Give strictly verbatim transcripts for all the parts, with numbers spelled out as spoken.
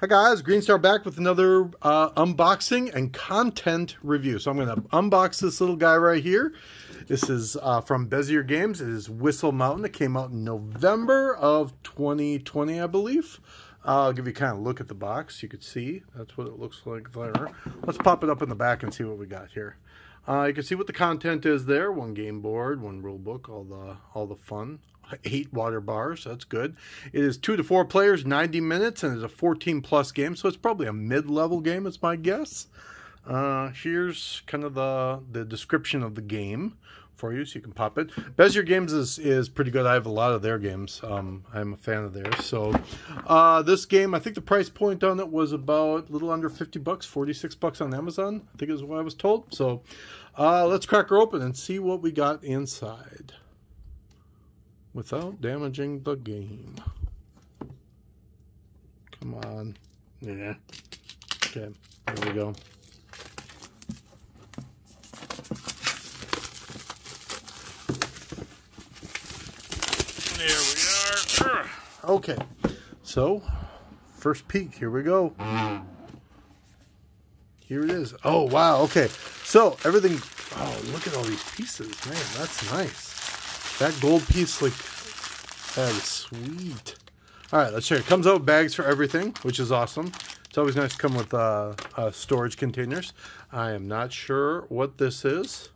Hi guys, GreenStar back with another uh, unboxing and content review. So I'm going to unbox this little guy right here. This is uh, from Bezier Games. It is Whistle Mountain. It came out in November of twenty twenty, I believe. Uh, I'll give you kind of a look at the box. You could see that's what it looks like there. Let's pop it up in the back and see what we got here. Uh, you can see what the content is there. One game board, one rule book, all the all the fun. Eight water bars, that's good. It is two to four players, ninety minutes, and it's a fourteen plus game, so it's probably a mid-level game, it's my guess. Uh, here's kind of the, the description of the game for you, so you can pop it. Bezier Games is, is pretty good. I have a lot of their games. Um, I'm a fan of theirs. So uh, this game, I think the price point on it was about a little under fifty bucks, forty-six bucks on Amazon, I think is what I was told. So uh, let's crack her open and see what we got inside. Without damaging the game. Come on. Yeah. Okay, there we go. There we are. Okay, so first peek, here we go. Here it is. Oh, wow, okay. So everything, oh, look at all these pieces. Man, that's nice. That gold piece, like, that is sweet. All right, let's check. It comes out with bags for everything, which is awesome. It's always nice to come with uh, uh, storage containers. I am not sure what this is.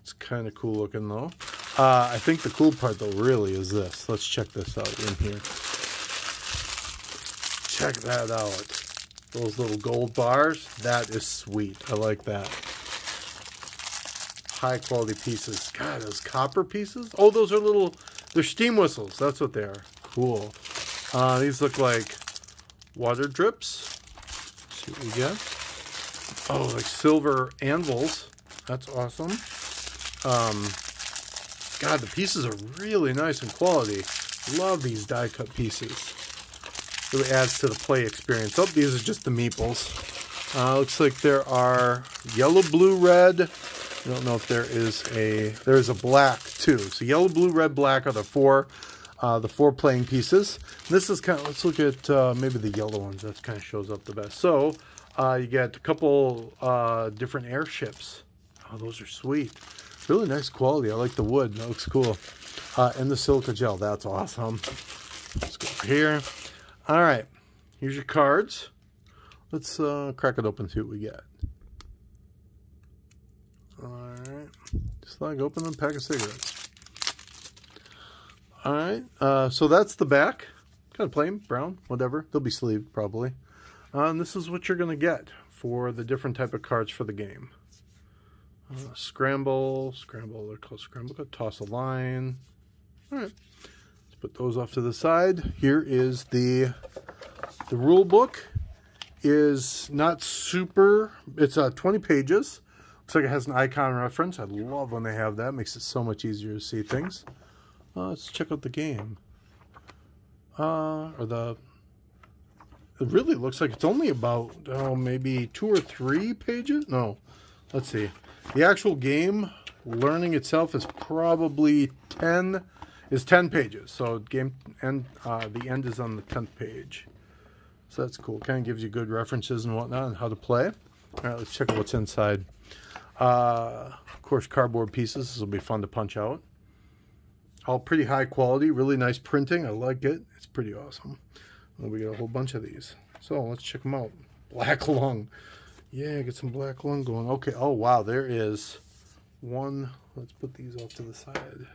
It's kind of cool looking, though. Uh, I think the cool part, though, really is this. Let's check this out in here. Check that out. Those little gold bars. That is sweet. I like that. High quality pieces. God, those copper pieces. Oh, those are little, they're steam whistles. That's what they are. Cool. Uh, these look like water drips. Let's see what we get. Oh, like silver anvils. That's awesome. Um, God, the pieces are really nice in quality. Love these die cut pieces. Really adds to the play experience. Oh, these are just the meeples. Uh, looks like there are yellow, blue, red. I don't know if there is a, there is a black too. So yellow, blue, red, black are the four, uh, the four playing pieces. This is kind of, let's look at uh, maybe the yellow ones. That kind of shows up the best. So uh, you get a couple uh, different airships. Oh, those are sweet. Really nice quality. I like the wood. That looks cool. Uh, and the silica gel. That's awesome. Let's go over here. All right. Here's your cards. Let's uh, crack it open and see what we get. Alright, just like opening a pack of cigarettes. Alright, uh, so that's the back. Kind of plain, brown, whatever. They'll be sleeved, probably. Uh, and this is what you're going to get for the different type of cards for the game. Uh, scramble, scramble, they're called scramble. Toss a line. Alright, let's put those off to the side. Here is the, the rule book. Is not super, it's uh, twenty pages. Looks like it has an icon reference. I love when they have that. Makes it so much easier to see things. Uh, let's check out the game. Uh, or the. It really looks like it's only about oh maybe two or three pages. No, let's see. The actual game learning itself is probably ten. Is ten pages. So game end. Uh, the end is on the tenth page. So that's cool. Kind of gives you good references and whatnot and how to play. All right, let's check out what's inside. Uh, of course, cardboard pieces. This will be fun to punch out. All pretty high quality, really nice printing. I like it. It's pretty awesome. Well, we got a whole bunch of these. So let's check them out. Black lung. Yeah, get some black lung going. Okay. Oh, wow. There is one. Let's put these off to the side.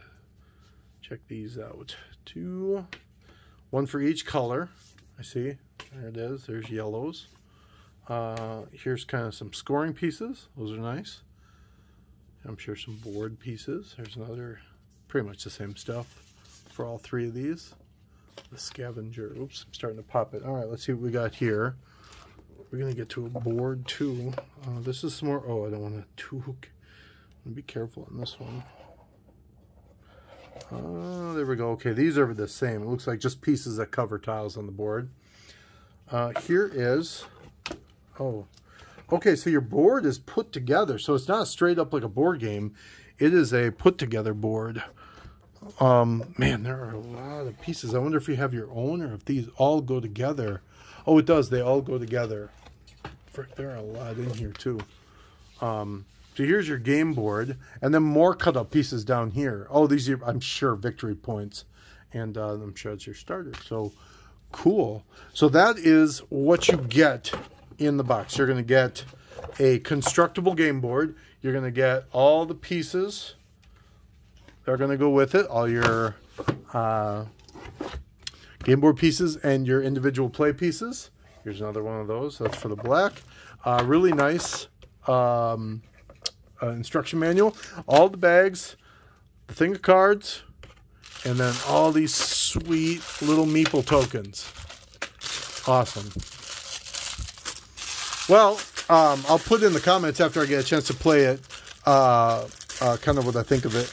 Check these out. Two. One for each color. I see. There it is. There's yellows. Uh, here's kind of some scoring pieces. Those are nice. I'm sure some board pieces. There's another, pretty much the same stuff for all three of these. The scavenger. Oops, I'm starting to pop it. All right, let's see what we got here. We're going to get to a board too. Uh, this is some more, oh, I don't want to took. Be careful on this one. Uh, there we go. Okay, these are the same. It looks like just pieces that cover tiles on the board. Uh, here is... Oh, okay, so your board is put together. So it's not straight up like a board game. It is a put together board. Um, man, there are a lot of pieces. I wonder if you have your own or if these all go together. Oh, it does. They all go together. Frick, there are a lot in here, too. Um, so here's your game board. And then more cut-up pieces down here. Oh, these are, I'm sure, victory points. And uh, I'm sure it's your starter. So, cool. So that is what you get in the box. You're going to get a constructible game board. You're going to get all the pieces that are going to go with it. All your uh, game board pieces and your individual play pieces. Here's another one of those. That's for the black. Uh, really nice um, uh, instruction manual. All the bags, the thing of cards, and then all these sweet little meeple tokens. Awesome. Well, um, I'll put in the comments after I get a chance to play it, uh, uh, kind of what I think of it.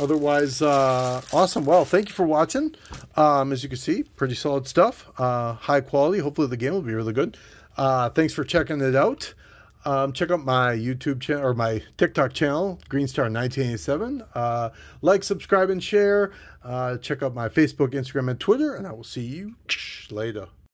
Otherwise, uh, awesome. Well, thank you for watching. Um, as you can see, pretty solid stuff. Uh, high quality. Hopefully the game will be really good. Uh, thanks for checking it out. Um, check out my YouTube channel or my TikTok channel, Greenstar nineteen eighty-seven. Uh, like, subscribe, and share. Uh, check out my Facebook, Instagram, and Twitter, and I will see you later.